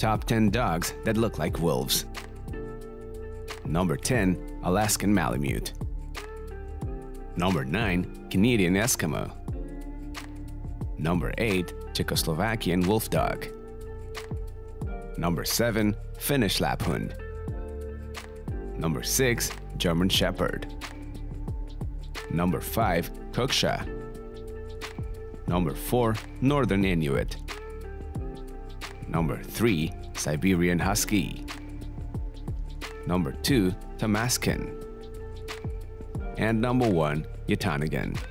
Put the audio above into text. Top 10 dogs that look like wolves. Number 10, Alaskan Malamute. Number 9, Canadian Eskimo. Number 8, Czechoslovakian Wolf Dog. Number 7, Finnish Laphund. Number 6, German Shepherd. Number 5, Kuksha. Number 4, Northern Inuit. Number 3, Siberian Husky. Number 2, Tamaskan. And number 1, Yatanagan.